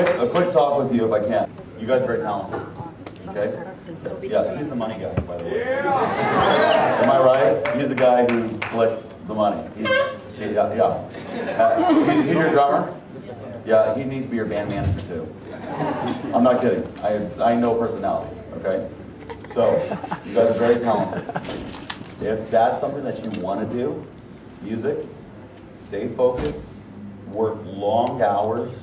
a quick talk with you if I can. You guys are very talented. Okay? Yeah, he's the money guy, by the way. Yeah. Am I right? He's the guy who collects the money. He's your drummer? Yeah, he needs to be your band manager too. I'm not kidding. I know personalities, okay? So, you guys are very talented. If that's something that you want to do, music, stay focused, work long hours,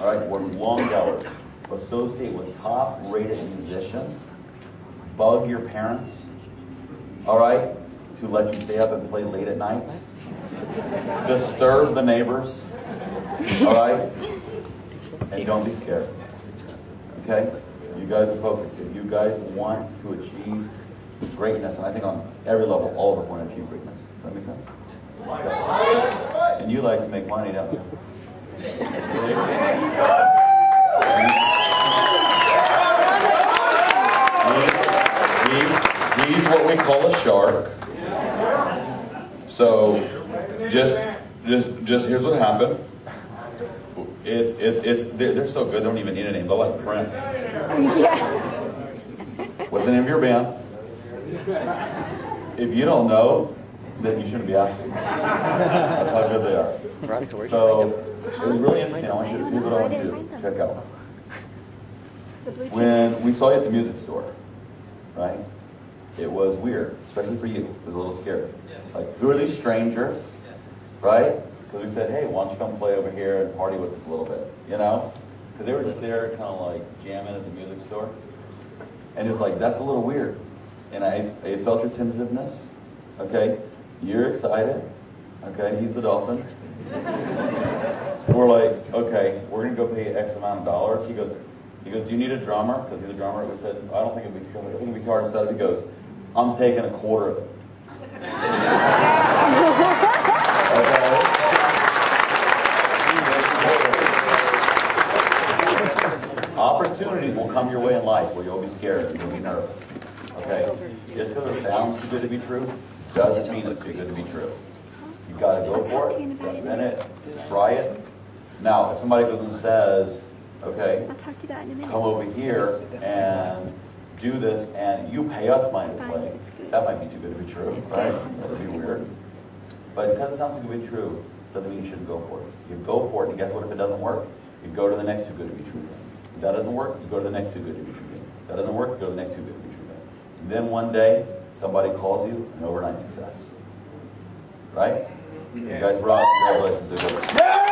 all right? Work long hours. Associate with top-rated musicians, bug your parents, all right, to let you stay up and play late at night, disturb the neighbors, all right, and don't be scared, okay? You guys are focused. If you guys want to achieve greatness, and I think on every level, all of us want to achieve greatness. Does that make sense? Okay. And you like to make money, don't you? He's what we call a shark. So, just here's what happened. They're so good they don't even need a name. They're like Prince. Yeah. What's the name of your band? If you don't know, then you shouldn't be asking. That's how good they are. So it was really interesting. Here's what I want you to check out. When we saw you at the music store, right? It was weird, especially for you. It was a little scary. Like, who are these strangers, right? Because we said, hey, why don't you come play over here and party with us a little bit, you know? Because they were just there kind of like jamming at the music store. And it was like, that's a little weird. And I felt your tentativeness, okay? You're excited, okay? He's the dolphin. We're like, okay, we're gonna go pay X amount of dollars. He goes, do you need a drummer? Because he's a drummer. We said, I don't think it'd be too hard to set up. He goes, I'm taking a quarter of it. Okay. Opportunities will come your way in life where you'll be scared and you'll be nervous. Okay? Just because it sounds too good to be true doesn't mean it's too good to be true. You've got to go for it, step in it, try it. Now, if somebody goes and says, okay, I'll talk to you about in a minute. Come over here and do this, and you pay us money to play. That might be too good to be true, right? That would be weird. But because it sounds too good to be true, doesn't mean you shouldn't go for it. You go for it, and guess what? If it doesn't work, you go to the next too good to be true thing. If that doesn't work, you go to the next too good to be true thing. If that doesn't work, you go to the next too good to be true thing. And then one day, somebody calls you an overnight success. Right? Yeah. You guys rock. Congratulations.